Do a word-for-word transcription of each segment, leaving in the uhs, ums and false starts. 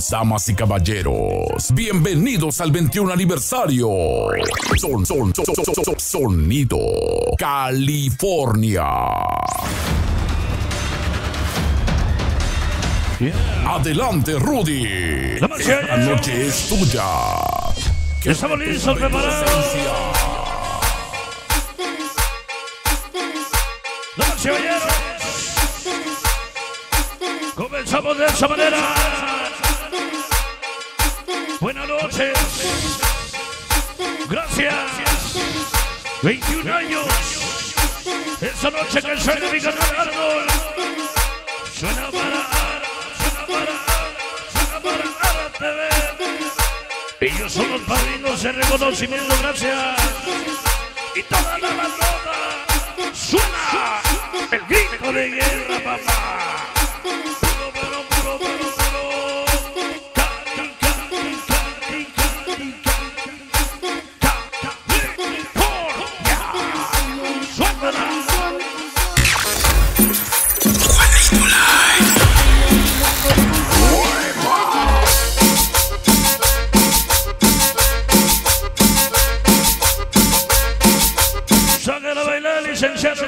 Bienvenidos, damas y caballeros. Bienvenidos al veintiún aniversario. Son, son, son, son, son, sonido California. Yeah. Adelante, Rudy. La, la noche es tuya. Estamos listos, preparados. Damas y caballeros, comenzamos de esa manera. Buenas noches. Gracias. veintiún años. Esta noche que suena mi canal Árbol. Suena para Ara, suena para Ara, suena para Ara T V. Ellos son los padrinos de reconocimiento, gracias. Y toda la bandona suena el grito de guerra, papá.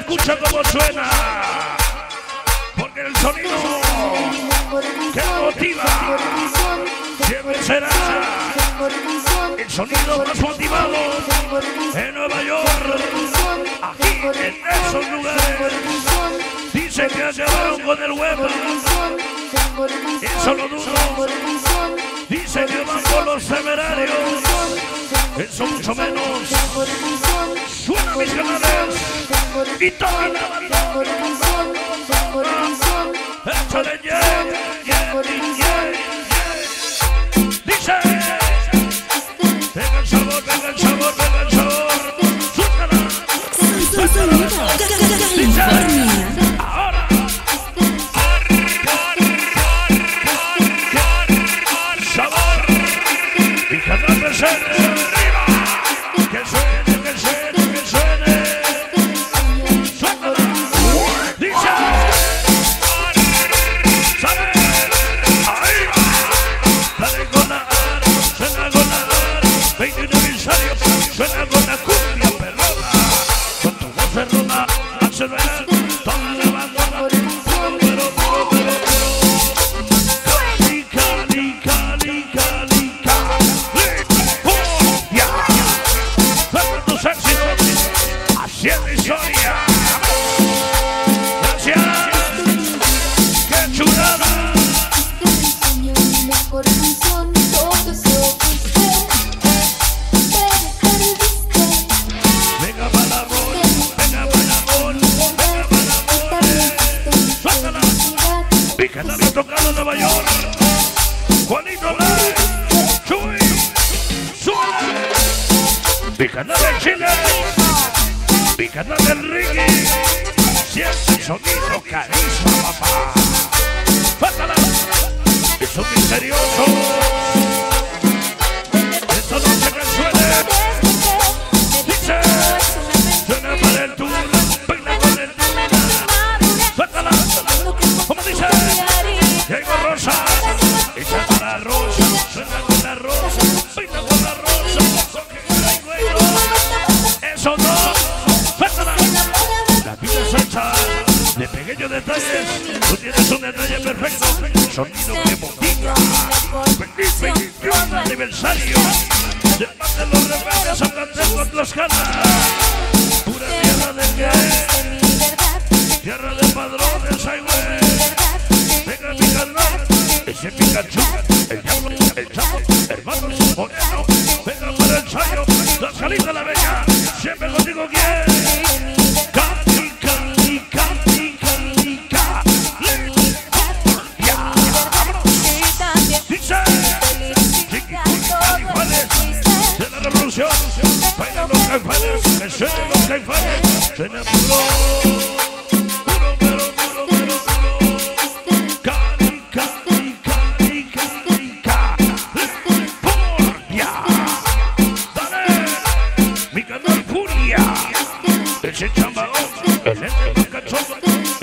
Escucha cómo suena, porque el sonido que motiva siempre será el sonido más motivado en Nueva York. Aquí, en esos lugares, dicen que acabaron con el huevo. Eso lo dudo. Dicen que van con los temerarios. Eso mucho menos. Suena, mis canales. Y toda la bandona. Échale, yeah, yeah, yeah, yeah. Dice. Venga el sabor, venga el sabor, venga el sabor. Suéltala. Suéltala, suéltala. Dice. Ahora. Sabor. Mi canal presente.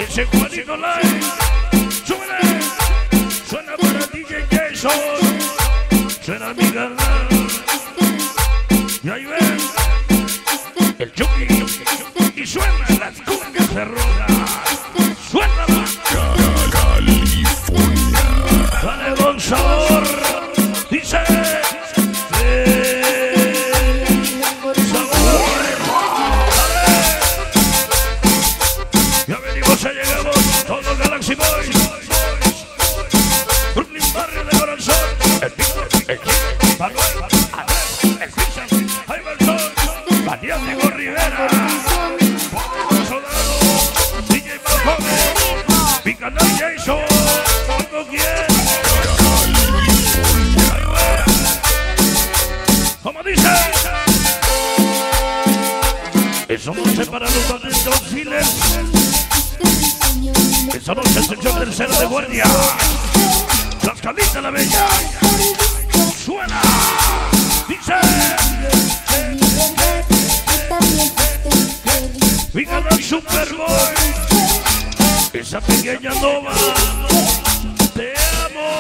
Ese Juanito Live, súbele, suena para D J Jason. Será mi garra. Y ahí ves el chuki y suena las cuencas cerradas. Suena la California. Dale con sabor. Dice sabor. Ya venimos, ya llegamos. Todos Galaxy Boys. Brooklyn, barrio de corazón. El pico, el chico, Manuel. Diego Rivera, Pablo Solano, D J Malcome, Picanal Jason, ¿con quién? Como dice, esa noche para los malditos files, esa noche es el show del cero de guardia, las calitas de la bella, suena, dice. Y ganó el Superboy. Esa pequeña nova. Te amo.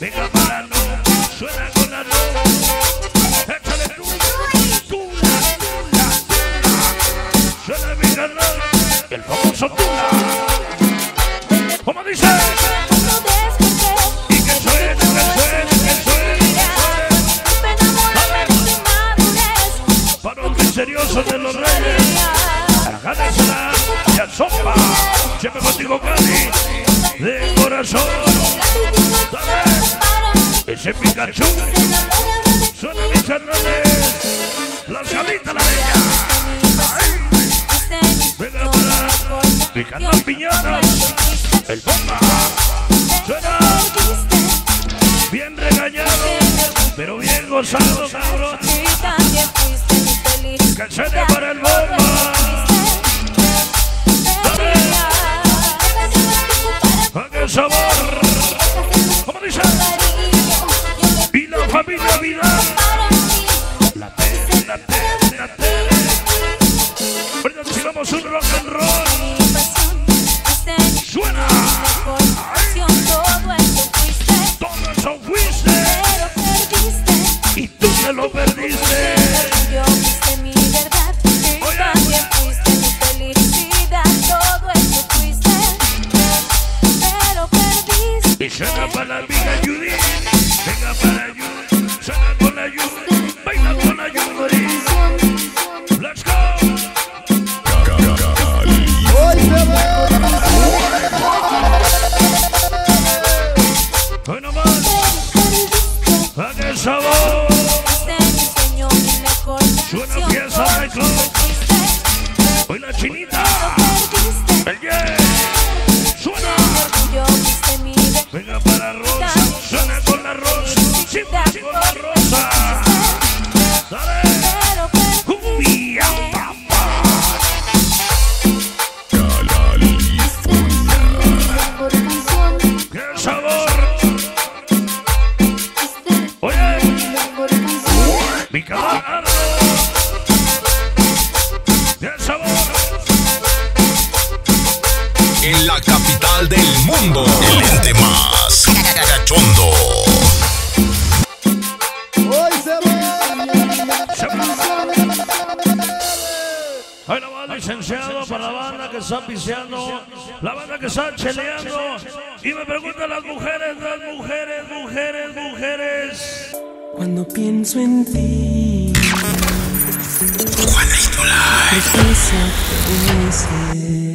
Venga para no. Suena con la no. Échale tú. Tula, tula, tula. Suena mi canal. El famoso Tula. ¿Cómo dice? Misterioso de los reyes, agárrala y asompa, siempre contigo Cali, de corazón, dale, ese Pikachu, suena mis carnales, las galitas la bella, venga para, picando piñatas, el bomba, suena, bien regañado, pero bien gozado, cabrón. Canciones para el bomba. Dale. Con el sabor. ¿Cómo dice? Y la familia Vidal. La tele, la tele, la tele. Ahorita nos llevamos un rock and roll. Suena. Todo eso fuiste. Y tú te lo perdiste. Suena para la amiga Judy, venga para Judy, suena con la Judy, baila con la Judy. Let's go. Hoy nomás, a qué sabor. Suena pieza de club. Hoy la chinita, el yeah. Venga para Rosa, suena con la Rosa, sí, con la Rosa. Dale, cumbia, papá. California. ¡Qué sabor! Oye, mi camarada. ¡Qué sabor! En la capital del mundo, el lente más cachondo. Hoy se va. Hoy no va, licenciado, para la banda que está piseando, la banda que está cheleando. Y me preguntan las mujeres, las mujeres, mujeres, mujeres. Cuando pienso en ti, Juanito Live.